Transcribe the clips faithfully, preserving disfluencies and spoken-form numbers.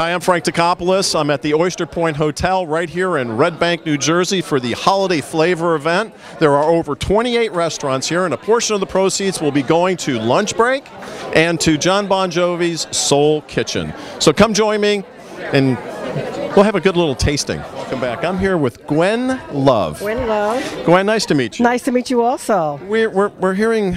Hi, I'm Frank Dikopoulos. I'm at the Oyster Point Hotel right here in Red Bank, New Jersey for the Holiday Flavor event. There are over twenty-eight restaurants here, and a portion of the proceeds will be going to Lunch Break and to Jon Bon Jovi's Soul Kitchen. So come join me and we'll have a good little tasting. Welcome back. I'm here with Gwen Love. Gwen Love. Gwen, nice to meet you. Nice to meet you also. We're, we're, we're hearing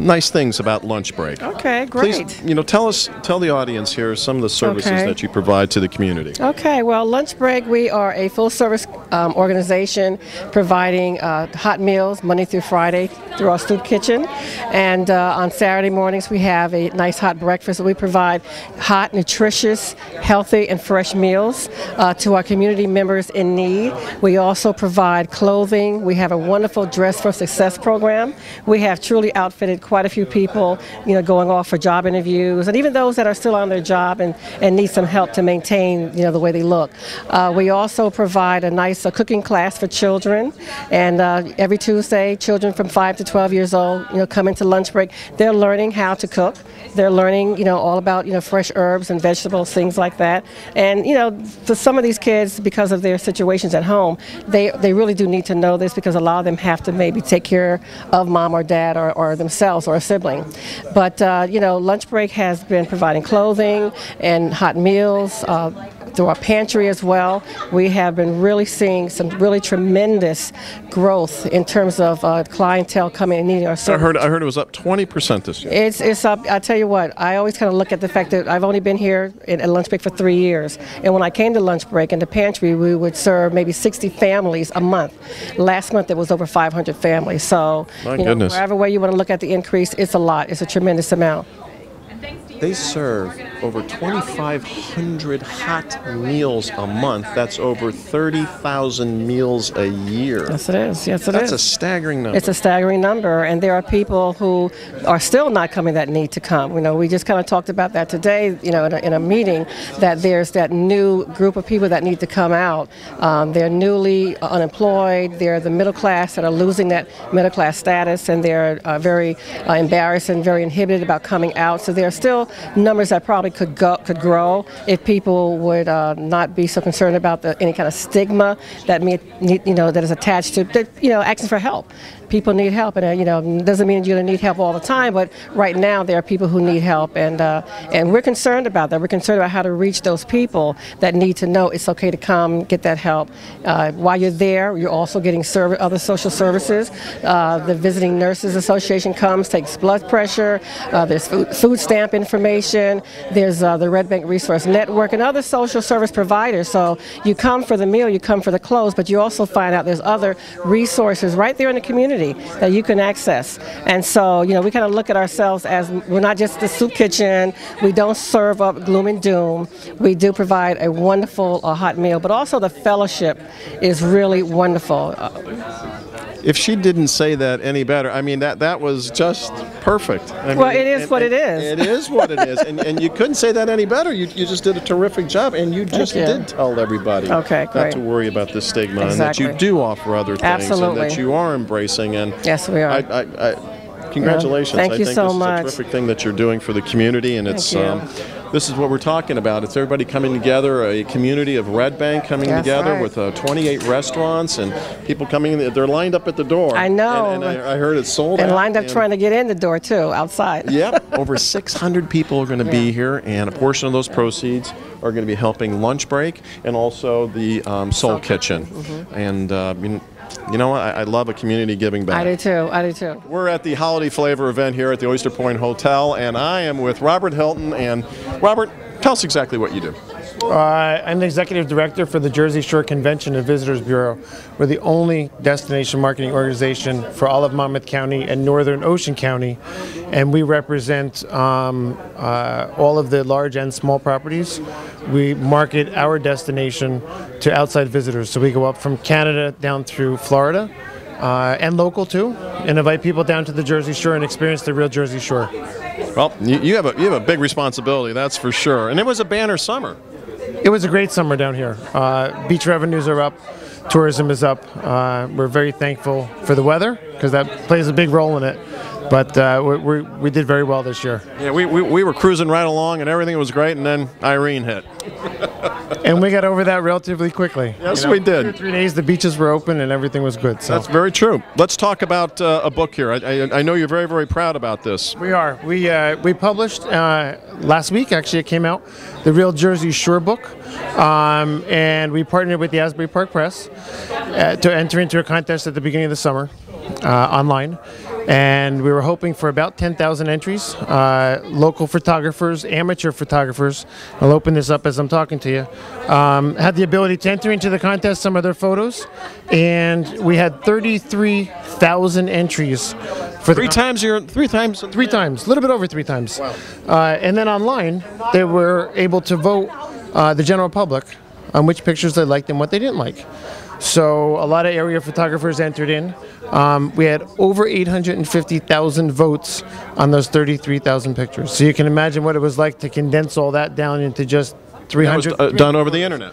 nice things about Lunch Break. Okay, great. Please, you know, tell us, tell the audience here some of the services okay. that you provide to the community. Okay, well, Lunch Break, we are a full-service um, organization providing uh, hot meals Monday through Friday through our soup kitchen, and uh, on Saturday mornings we have a nice hot breakfast. We provide hot, nutritious, healthy, and fresh meals uh, to our community members in need. We also provide clothing. We have a wonderful Dress for Success program. We have truly outfitted quite a few people, you know, going off for job interviews, and even those that are still on their job and, and need some help to maintain, you know, the way they look. Uh, we also provide a nice uh, cooking class for children, and uh, every Tuesday, children from five to twelve years old, you know, come into Lunch Break. They're learning how to cook. They're learning, you know, all about, you know, fresh herbs and vegetables, things like that. And, you know, for some of these kids, because of their situations at home, they, they really do need to know this, because a lot of them have to maybe take care of mom or dad or, or themselves. Or a sibling. But uh, you know, Lunch Break has been providing clothing and hot meals uh, through our pantry as well. We have been really seeing some really tremendous growth in terms of uh, clientele coming and needing our service. I heard, I heard it was up twenty percent this year. It's, it's up. I tell you what, I always kind of look at the fact that I've only been here at, at Lunch Break for three years, and when I came to Lunch Break in the pantry, we would serve maybe sixty families a month. Last month it was over five hundred families. So my you know, goodness. Wherever way you want to look at the increase, it's a lot. It's a tremendous amount. They serve over twenty-five hundred hot meals a month. That's over thirty thousand meals a year. Yes, it is. Yes, it That's is. That's a staggering number. It's a staggering number, and there are people who are still not coming that need to come. You know, we just kind of talked about that today, you know, in a, in a meeting, that there's that new group of people that need to come out. Um, they're newly unemployed. They're the middle class that are losing that middle class status, and they're uh, very uh, embarrassed and very inhibited about coming out. So they're still numbers that probably could go, could grow if people would uh, not be so concerned about the, any kind of stigma that may, you know, that is attached to that, you know, asking for help. People need help, and uh, you know, doesn't mean you're gonna need help all the time, but right now there are people who need help, and uh, and we're concerned about that. We're concerned about how to reach those people that need to know it's okay to come get that help. Uh, while you're there, you're also getting serv other social services. Uh, the Visiting Nurses Association comes, takes blood pressure. Uh, there's food, food stamp information. There's uh, the Red Bank Resource Network and other social service providers. So you come for the meal, you come for the clothes, but you also find out there's other resources right there in the community that you can access. And so, you know, we kind of look at ourselves as we're not just the soup kitchen. We don't serve up gloom and doom. We do provide a wonderful uh, hot meal, but also the fellowship is really wonderful. Uh, If she didn't say that any better, I mean, that that was just perfect. I well, mean, it is and, what and, it is. It is what it is. And, and you couldn't say that any better. You, you just did a terrific job, and you just you. did tell everybody okay, not great. to worry about the stigma exactly. and that you do offer other things Absolutely. and that you are embracing. And yes, we are. I, I, I, congratulations. Yeah. Thank I you think so this much. It's a terrific thing that you're doing for the community, and it's. Um, This is what we're talking about. It's everybody coming together, a community of Red Bank coming That's together right. with uh, twenty-eight restaurants and people coming in. They're lined up at the door. I know. And, and I, I heard it's sold And out lined up and trying to get in the door, too, outside. Yep. Over six hundred people are going to yeah. be here, and a portion of those proceeds are going to be helping Lunch Break and also the um, Soul, Soul Kitchen. Kitchen. Mm-hmm. And, uh, you know, You know what? I, I love a community giving back. I do too. I do too. We're at the Holiday Flavor event here at the Oyster Point Hotel, and I am with Robert Hilton. And Robert, tell us exactly what you do. Uh, I'm the executive director for the Jersey Shore Convention and Visitors Bureau. We're the only destination marketing organization for all of Monmouth County and northern Ocean County, and we represent um, uh, all of the large and small properties. We market our destination to outside visitors, so we go up from Canada down through Florida, uh, and local too, and invite people down to the Jersey Shore and experience the real Jersey Shore. Well, you, you have a, you have a big responsibility, that's for sure, and it was a banner summer. It was a great summer down here. Uh, beach revenues are up, tourism is up. Uh, we're very thankful for the weather, because that plays a big role in it. But uh, we, we, we did very well this year. Yeah, we, we, we were cruising right along and everything was great, and then Irene hit. And we got over that relatively quickly. Yes, you know, we did. Two or three days, the beaches were open and everything was good. So. That's very true. Let's talk about uh, a book here. I, I, I know you're very, very proud about this. We are. We, uh, we published uh, last week, actually, it came out, The Real Jersey Shore book. Um, and we partnered with the Asbury Park Press uh, to enter into a contest at the beginning of the summer uh, online. And we were hoping for about ten thousand entries. Uh, local photographers, amateur photographers, I'll open this up as I'm talking to you, um, had the ability to enter into the contest, some of their photos, and we had thirty-three thousand entries. For three times your, three times? Three times, a little bit over three times. Wow. Uh, and then online, they were able to vote, uh, the general public, on which pictures they liked and what they didn't like. So a lot of area photographers entered in. Um, we had over eight hundred fifty thousand votes on those thirty-three thousand pictures. So you can imagine what it was like to condense all that down into just three hundred. That was, uh, done over the internet.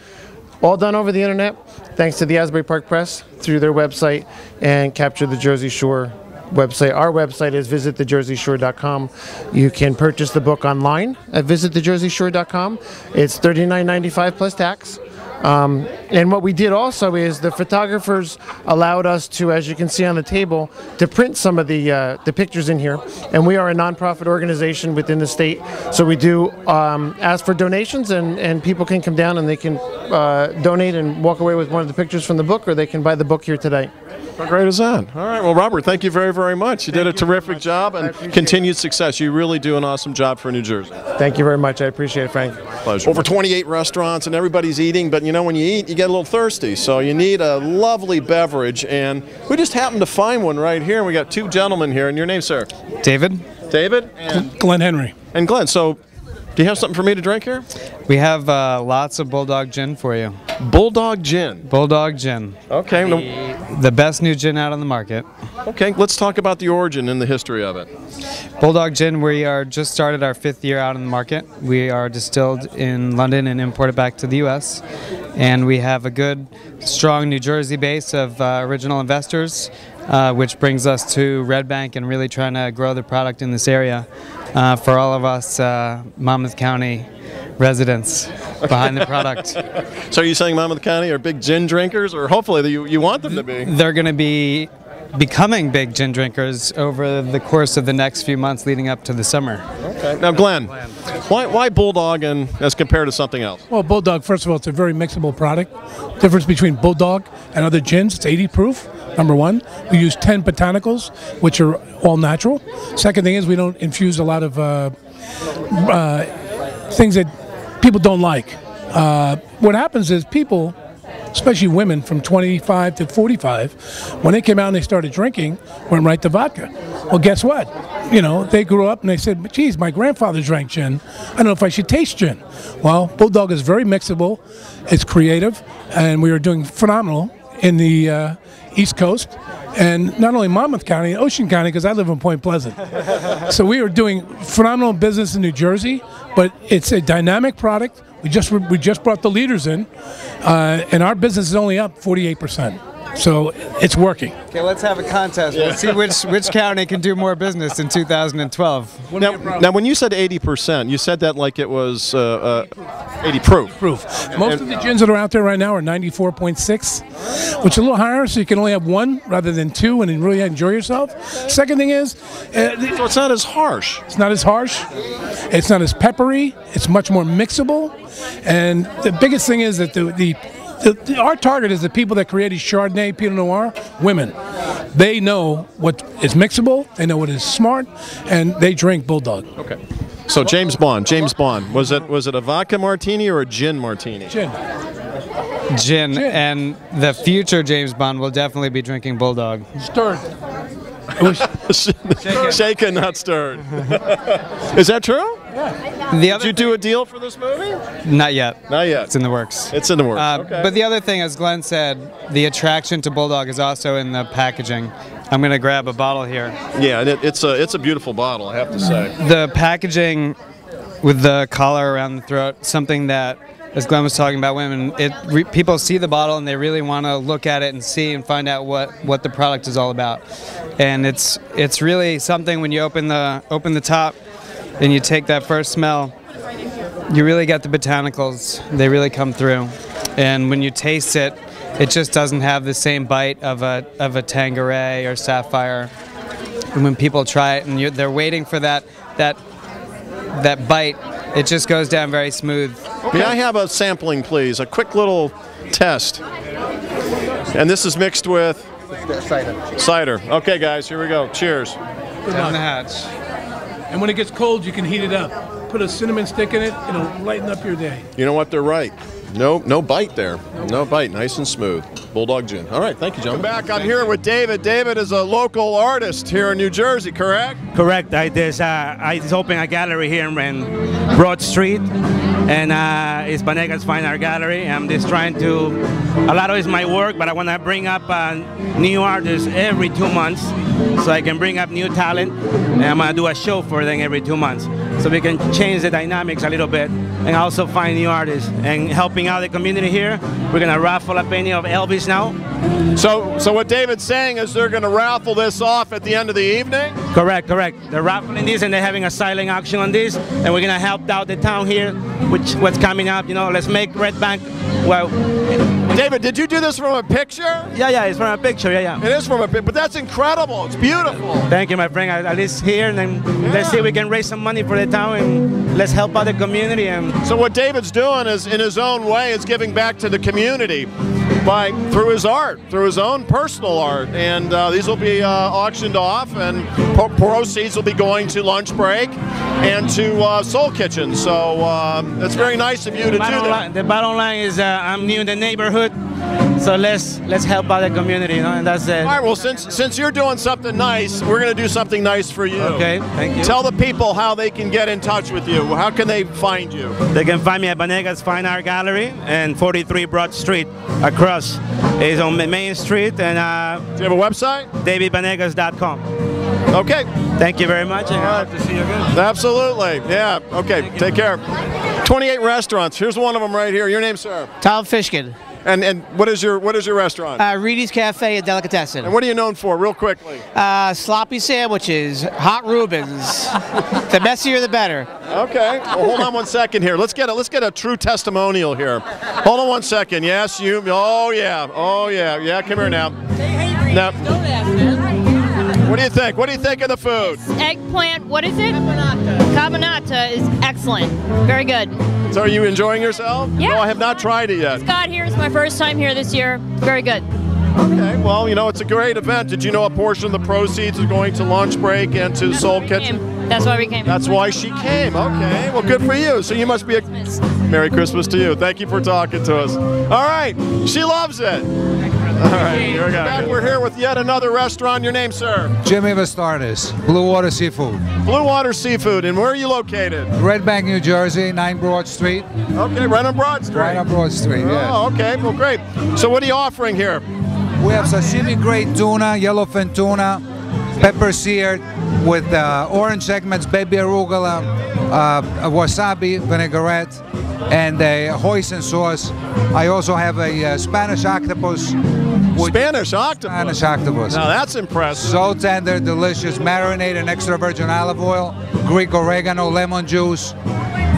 All done over the internet, thanks to the Asbury Park Press through their website and Capture the Jersey Shore website. Our website is visit the jersey shore dot com. You can purchase the book online at visit the jersey shore dot com. It's thirty-nine ninety-five plus tax. Um, and what we did also is the photographers allowed us to, as you can see on the table, to print some of the uh, the pictures in here. And we are a nonprofit organization within the state, so we do um, ask for donations, and, and people can come down and they can uh, donate and walk away with one of the pictures from the book, or they can buy the book here today. How great is that? All right. Well, Robert, thank you very, very much. You thank did a terrific job and continued success. You really do an awesome job for New Jersey. Thank you very much. I appreciate it, Frank. Pleasure. Over twenty-eight restaurants and everybody's eating, but you know, when you eat, you get a little thirsty. So you need a lovely beverage, and we just happened to find one right here. We got two gentlemen here. And your name, sir? David. David? And Glenn Henry. And Glenn. So do you have something for me to drink here? We have uh, lots of Bulldog Gin for you. Bulldog Gin? Bulldog Gin. Okay. The, the best new gin out on the market. Okay. Let's talk about the origin and the history of it. Bulldog Gin, we are just started our fifth year out on the market. We are distilled in London and imported back to the U S And we have a good, strong New Jersey base of uh, original investors, uh, which brings us to Red Bank and really trying to grow the product in this area. Uh, for all of us uh, Monmouth County residents behind the product. So are you saying Monmouth County are big gin drinkers, or hopefully you, you want them to be? They're going to be becoming big gin drinkers over the course of the next few months leading up to the summer. Okay. Now, Glenn, why, why Bulldog and as compared to something else? Well, Bulldog, first of all, it's a very mixable product. Difference between Bulldog and other gins, it's eighty proof. Number one, we use ten botanicals, which are all natural. Second thing is we don't infuse a lot of uh, uh, things that people don't like. Uh, what happens is people, especially women from twenty-five to forty-five, when they came out and they started drinking, went right to vodka. Well, guess what? You know, they grew up and they said, geez, my grandfather drank gin. I don't know if I should taste gin. Well, Bulldog is very mixable. It's creative, and we are doing phenomenal in the uh, East Coast, and not only Monmouth County, Ocean County, because I live in Point Pleasant. So we are doing phenomenal business in New Jersey, but it's a dynamic product. We just we just brought the leaders in, uh, and our business is only up forty-eight percent. So it's working. Okay, let's have a contest. Yeah. Let's see which which county can do more business in two thousand twelve. Now, now, when you said eighty percent, you said that like it was uh, uh, eighty proof. Most and, of the gins that are out there right now are ninety-four point six, which is a little higher, so you can only have one rather than two and really enjoy yourself. Second thing is... Uh, so it's not as harsh. It's not as harsh. It's not as peppery. It's much more mixable. And the biggest thing is that the... the The, the, our target is the people that created Chardonnay, Pinot Noir, women. They know what is mixable, they know what is smart, and they drink Bulldog. Okay. So James Bond, James Bond, was it was it a vodka martini or a gin martini? Gin. Gin, gin. And the future James Bond will definitely be drinking Bulldog. Stirred. Shaken. Shaken, not stirred. Is that true? Yeah. The other Did you do a deal for this movie? Not yet. Not yet. It's in the works. It's in the works. Uh, okay. But the other thing, as Glenn said, the attraction to Bulldog is also in the packaging. I'm going to grab a bottle here. Yeah, and it, it's a it's a beautiful bottle, I have to say. The packaging with the collar around the throat, something that as Glenn was talking about women, it re, people see the bottle and they really want to look at it and see and find out what what the product is all about. And it's it's really something when you open the open the top and you take that first smell, you really get the botanicals. They really come through. And when you taste it, it just doesn't have the same bite of a of a Tanqueray or Sapphire. And when people try it and you're, they're waiting for that that that bite, it just goes down very smooth. Okay. May I have a sampling, please? A quick little test. And this is mixed with cider. Cider. Okay, guys, here we go. Cheers. Down the hatch. And when it gets cold, you can heat it up. Put a cinnamon stick in it. It'll lighten up your day. You know what? They're right. No, no bite there. No bite. Nice and smooth. Bulldog Gin. All right. Thank you, John. Come back. I'm here with David. David is a local artist here in New Jersey, correct? Correct. I just, uh, I just opened a gallery here in Broad Street, and uh, it's Banegas Fine Art Gallery. I'm just trying to, a lot of it's my work, but I want to bring up uh, new artists every two months so I can bring up new talent, and I'm going to do a show for them every two months so we can change the dynamics a little bit and also find new artists and helping out the community here. We're going to raffle a penny of Elvis now. So, so what David's saying is they're going to raffle this off at the end of the evening? Correct, correct. They're raffling this and they're having a silent auction on this, and we're going to help out the town here with what's coming up. You know, let's make Red Bank, well... David, did you do this from a picture? Yeah, yeah, it's from a picture, yeah, yeah. It is from a picture, but that's incredible. It's beautiful. Thank you, my friend. I, at least here, and then yeah. Let's see if we can raise some money for the town and let's help out the community. And so what David's doing is, in his own way, is giving back to the community by through his art, through his own personal art. And uh, these will be uh, auctioned off, and proceeds will be going to Lunch Break and to uh, Soul Kitchen. So um, it's very nice of you to do that. Line, the bottom line is uh, I'm new in the neighborhood, so let's let's help out the community, you know, and that's it. All right, well, since, since you're doing something nice, we're going to do something nice for you. Okay, thank you. Tell the people how they can get in touch with you. How can they find you? They can find me at Banegas Fine Art Gallery and forty-three Broad Street across. It's on Main Street. And uh, do you have a website? David Banegas dot com. Okay. Thank you very much. And I hope to see you again. Absolutely. Yeah. Okay. Take care. twenty-eight restaurants. Here's one of them right here. Your name, sir? Todd Fishkin. And and what is your what is your restaurant? Uh, Reedy's Cafe and Delicatessen. And what are you known for, real quickly? Uh, sloppy sandwiches, hot Reubens. The messier, the better. Okay. Well, hold on one second here. Let's get a let's get a true testimonial here. Hold on one second. Yes, you. Oh yeah. Oh yeah. Yeah. Come here now. Stay hungry. Now. Don't ask them. What do you think? What do you think of the food? It's eggplant, what is it? Cabanata. Cabanata is excellent. Very good. So are you enjoying yourself? Yeah. No, I have not tried it yet. Scott here is my first time here this year. Very good. Okay, well, you know, it's a great event. Did you know a portion of the proceeds is going to Lunch Break and to That's Soul Kitchen? Came. That's why we came. That's why she came. Okay, well, good for you. So you must be a... Merry Christmas to you. Thank you for talking to us. All right, she loves it. All right, here we go. Back, we're here with yet another restaurant. Your name, sir? Jimmy Vastardis, Blue Water Seafood. Blue Water Seafood, and where are you located? Red Bank, New Jersey, nine Broad Street. Okay, right on Broad Street. Right on Broad Street, yeah. Oh, okay, well, great. So what are you offering here? We have sashimi grade tuna, yellowfin tuna, pepper seared with uh, orange segments, baby arugula, uh, wasabi, vinaigrette, and a hoisin sauce. I also have a uh, Spanish octopus. Spanish octopus? Spanish octopus. Now that's impressive. So tender, delicious, marinated in extra virgin olive oil, Greek oregano, lemon juice.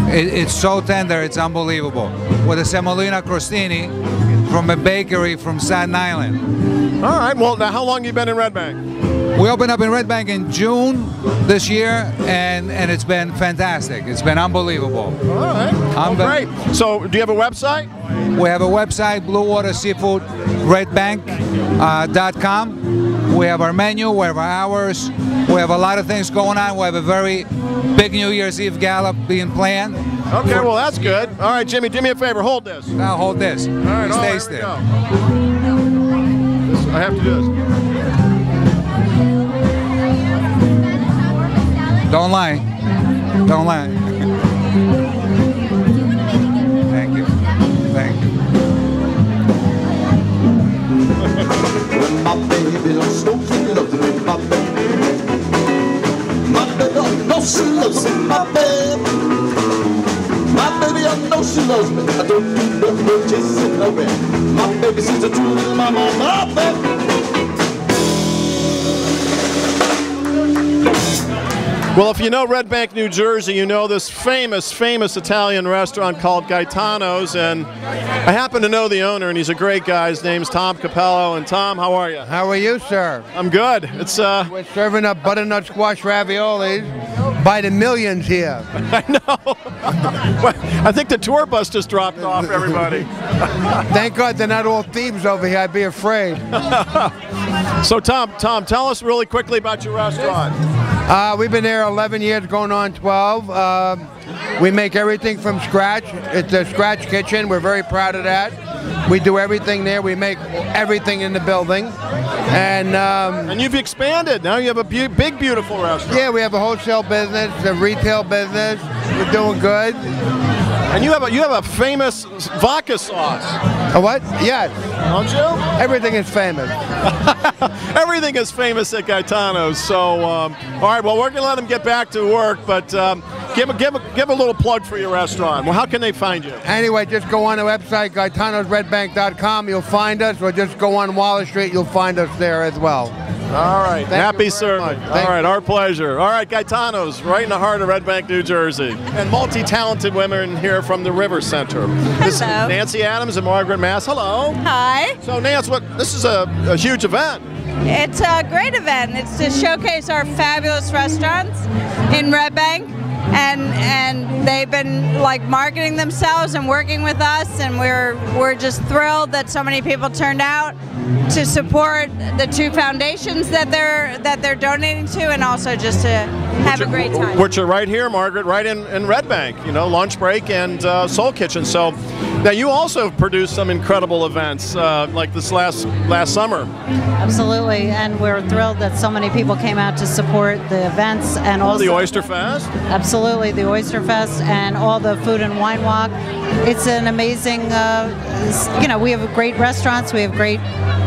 It, it's so tender, it's unbelievable. With a semolina crostini from a bakery from Staten Island. All right, well, now how long have you been in Red Bank? We opened up in Red Bank in June this year, and, and it's been fantastic. It's been unbelievable. All right. Um, well, great. So do you have a website? We have a website, Blue Water Seafood Red Bank dot com. Uh, we have our menu, we have our hours, we have a lot of things going on. We have a very big New Year's Eve gala being planned. Okay, for, well, that's good. All right, Jimmy, do me a favor. Hold this. Now hold this. All right, all right, here we go. I have to do this. Don't lie. Don't lie. Thank you. Thank you. When my baby loves no kicking up with my baby. My baby, I know she loves my baby. My baby, I know she she loves me. I don't do nothing but just sit around. My baby, she's a true little mama, my baby. Well, if you know Red Bank, New Jersey, you know this famous, famous Italian restaurant called Gaetano's, and I happen to know the owner, and he's a great guy. His name's Tom Capello. And Tom, how are you? How are you, sir? I'm good. It's uh. We're serving up butternut squash raviolis. By the millions here. I know. I think the tour bus just dropped off everybody. Thank God they're not all thieves over here. I'd be afraid. So Tom, Tom, tell us really quickly about your restaurant. Uh, we've been there eleven years, going on twelve. Uh, we make everything from scratch. It's a scratch kitchen. We're very proud of that. We do everything there. We make everything in the building. And um, and you've expanded. Now you have a be big, beautiful restaurant. Yeah, we have a wholesale business, a retail business. We're doing good. And you have a you have a famous vodka sauce. A what? Yes. Don't you? Everything is famous. Everything is famous at Gaetano's. So, um, all right. Well, we're gonna let them get back to work, but. Um, Give a, give, a, give a little plug for your restaurant. Well, how can they find you? Anyway, just go on the website, Gaetano's Red Bank dot com. You'll find us, or just go on Wallace Street. You'll find us there as well. All right. Thank Happy serving. All right. You. Our pleasure. All right, Gaetano's, right in the heart of Red Bank, New Jersey. And multi-talented women here from the River Center. Hello. This is Nancy Adams and Margaret Mass. Hello. Hi. So, Nance, what, this is a, a huge event. It's a great event. It's to showcase our fabulous restaurants in Red Bank. And and they've been like marketing themselves and working with us, and we're we're just thrilled that so many people turned out to support the two foundations that they're that they're donating to, and also just to have which a great time. Are, which are right here, Margaret, right in, in Red Bank. You know, Lunch Break and uh, Soul Kitchen. So now you also have produced some incredible events uh, like this last last summer. Absolutely, and we're thrilled that so many people came out to support the events and all oh, the Oyster Fest. Absolutely. Absolutely, the Oyster Fest and all the food and wine walk. It's an amazing, uh, you know, we have great restaurants, we have great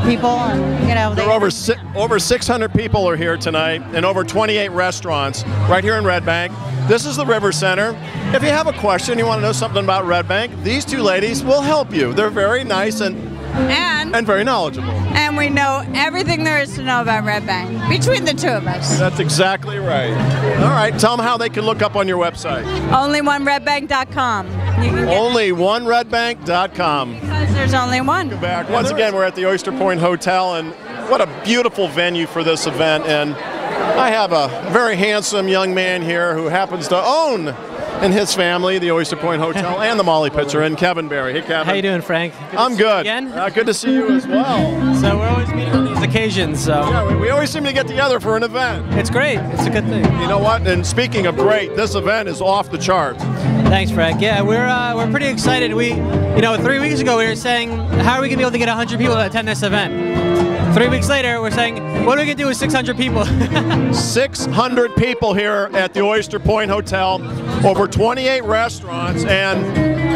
people, and, you know. There are over, si over six hundred people are here tonight, and over twenty-eight restaurants right here in Red Bank. This is the River Center. If you have a question, you want to know something about Red Bank, these two ladies will help you. They're very nice and And, and very knowledgeable. And we know everything there is to know about Red Bank, between the two of us. That's exactly right. All right, tell them how they can look up on your website. Only One Red Bank dot com. Only One Red Bank dot com. Because there's only one. Back. Once yeah, again, is. We're at the Oyster Point Hotel, and what a beautiful venue for this event. And I have a very handsome young man here who happens to own and his family, the Oyster Point Hotel, and the Molly Pitcher, and Kevin Berry. Hey, Kevin. How you doing, Frank? Good I'm good. Again. Uh, good to see you as well. So we're always meeting on these occasions. So. Yeah, we, we always seem to get together for an event. It's great. It's a good thing. You know what? And speaking of great, this event is off the charts. Thanks, Frank. Yeah, we're uh, we're pretty excited. We, you know, three weeks ago we were saying, how are we gonna be able to get one hundred people to attend this event? Three weeks later, we're saying, what are we going to do with six hundred people? six hundred people here at the Oyster Point Hotel, over twenty-eight restaurants, and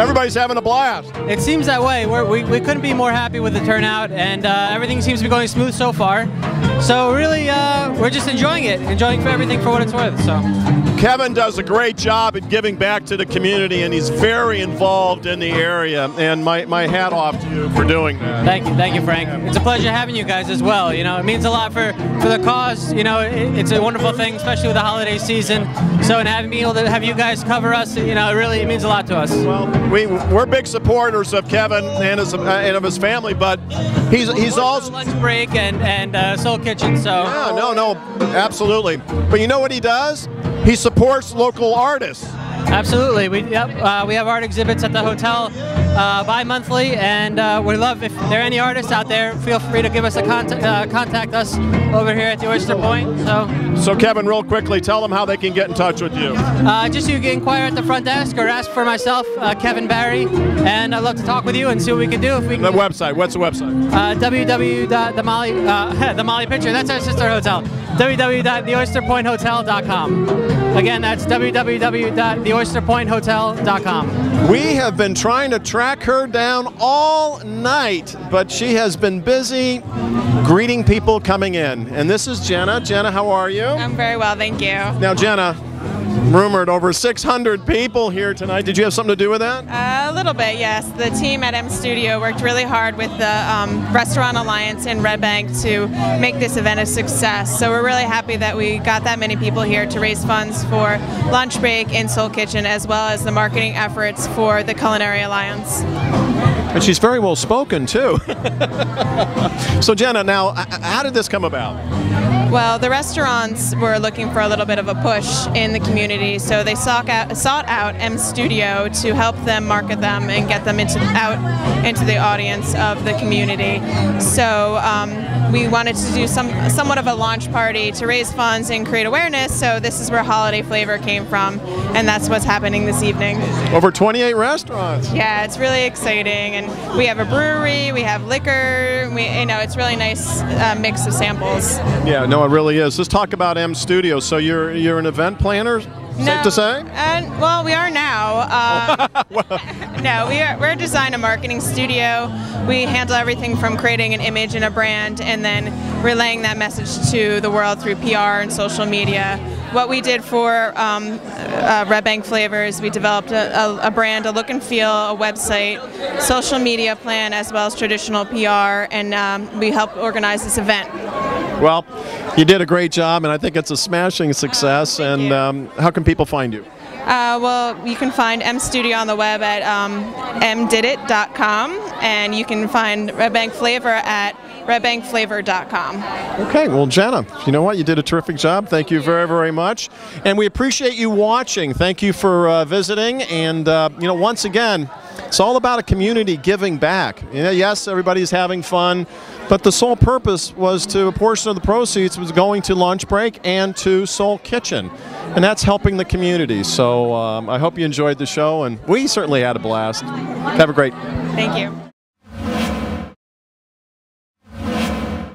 everybody's having a blast. It seems that way. We're, we, we couldn't be more happy with the turnout, and uh, everything seems to be going smooth so far. So really, uh, we're just enjoying it, enjoying for everything for what it's worth. So. Kevin does a great job at giving back to the community, and he's very involved in the area, and my, my hat off to you for doing that. Thank you, thank you, Frank. It's a pleasure having you guys as well. You know, it means a lot for for the cause. You know, it, it's a wonderful thing, especially with the holiday season. So, and having me able to have you guys cover us, you know, it really it means a lot to us. Well, we we're big supporters of Kevin and his uh, and of his family, but he's he's also Lunch Break and and uh, Soul Kitchen. So yeah, no, no, absolutely. But you know what he does? He supports local artists. Absolutely. We yep. Uh, we have art exhibits at the hotel. Uh, bi-monthly, and uh, we love, if there are any artists out there, feel free to give us a contact, uh, contact us over here at the Oyster Point. So, so Kevin, real quickly, tell them how they can get in touch with you. Uh, just you can inquire at the front desk or ask for myself, uh, Kevin Barry, and I'd love to talk with you and see what we can do. If we can. The website, what's the website? Uh, w w w dot the Molly, uh, the Molly Pitcher, that's our sister hotel, w w w dot the oyster point hotel dot com. Again, that's w w w dot the oyster point hotel dot com. We have been trying to track Track her down all night, but she has been busy greeting people coming in. And this is Jenna. Jenna, how are you? I'm very well, thank you. Now, Jenna, rumored over six hundred people here tonight. Did you have something to do with that? Uh, a little bit, yes. The team at M Studio worked really hard with the um, Restaurant Alliance in Red Bank to make this event a success. So we're really happy that we got that many people here to raise funds for Lunch Break in Soul Kitchen, as well as the marketing efforts for the Culinary Alliance. And she's very well spoken too. So Jenna, now how did this come about? Well, the restaurants were looking for a little bit of a push in the community, so they sought out, sought out M Studio to help them market them and get them into, out into the audience of the community. So um, we wanted to do some somewhat of a launch party to raise funds and create awareness, so this is where Holiday Flavor came from, and that's what's happening this evening. Over twenty-eight restaurants. Yeah, it's really exciting, and we have a brewery, we have liquor, we, you know, it's really nice uh, mix of samples. Yeah, no, it really is. Let's talk about M Studio. So you're you're an event planner, no, safe to say? Uh, well, we are now. Uh, well. No, we are, we're a design and marketing studio. We handle everything from creating an image and a brand and then relaying that message to the world through P R and social media. What we did for um, uh, Red Bank Flavor is we developed a, a, a brand, a look and feel, a website, social media plan, as well as traditional P R, and um, we helped organize this event. Well, you did a great job, and I think it's a smashing success. Oh, and um, how can people find you? Uh, well, you can find M Studio on the web at um, m didit dot com, and you can find Red Bank Flavor at red bank flavor dot com. Okay, well, Jenna, you know what? You did a terrific job. Thank you very, very much. And we appreciate you watching. Thank you for uh, visiting. And, uh, you know, once again, it's all about a community giving back. You know, yes, everybody's having fun, but the sole purpose was to a portion of the proceeds was going to Lunch Break and to Soul Kitchen, and that's helping the community. So um, I hope you enjoyed the show, and we certainly had a blast. Have a great. Thank you.